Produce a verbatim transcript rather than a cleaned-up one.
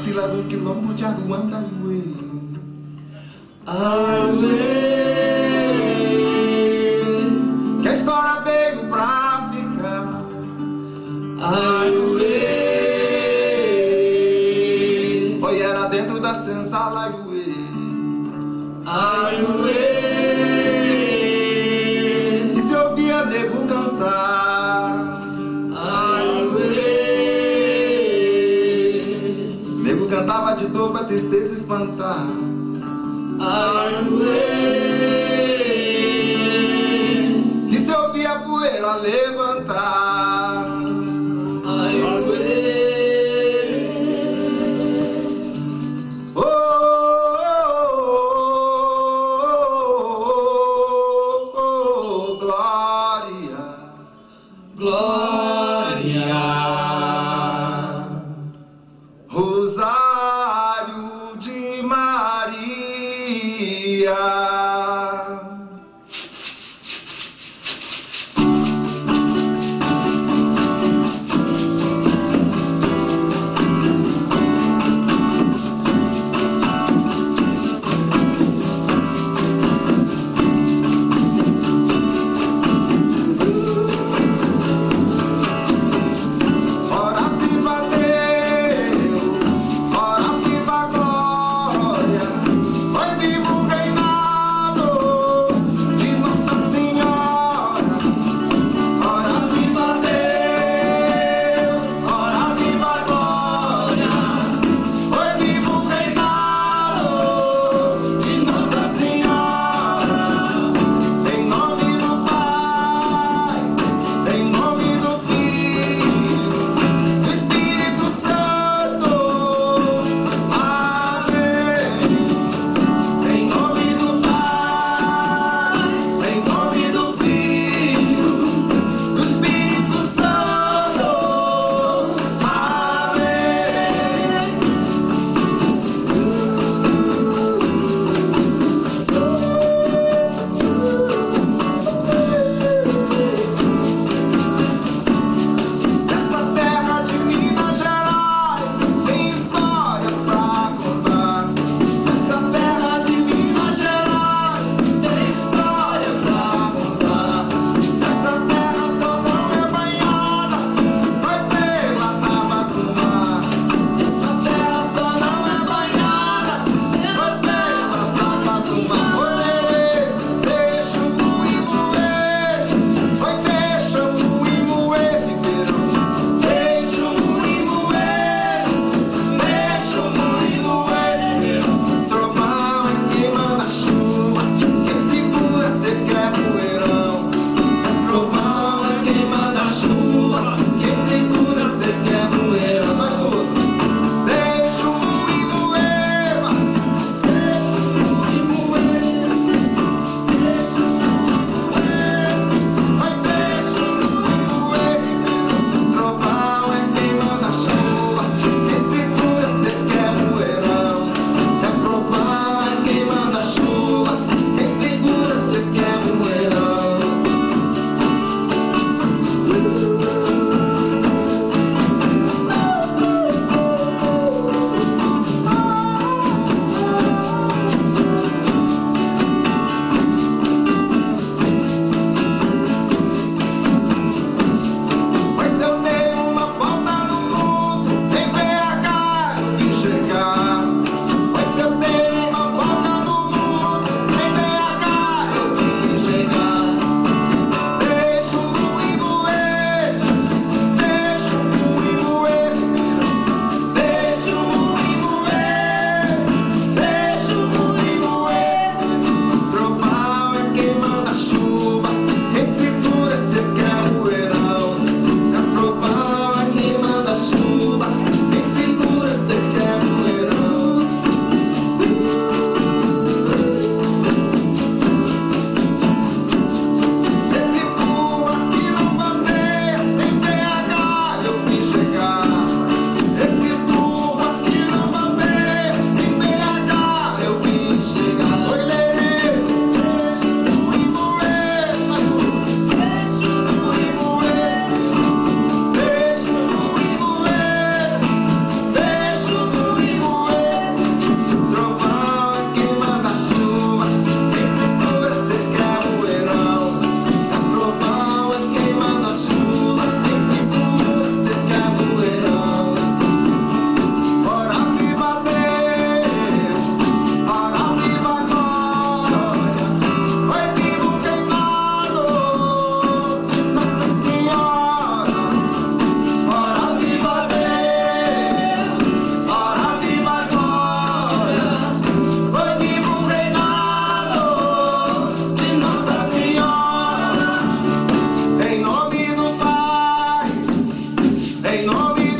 Vacila do quilombo de Aruandaruê. Aruê, que a história veio pra ficar. Aruê, foi era dentro da senzala. Aruê, Aruê, que se ouvia nego cantar. Cantava de dor pra tristeza espantar. Aruê, que se ouvia a poeira levantar. Aruê, oh, oh, oh, oh, oh, glória, glória, Rosário de Maria. em nome de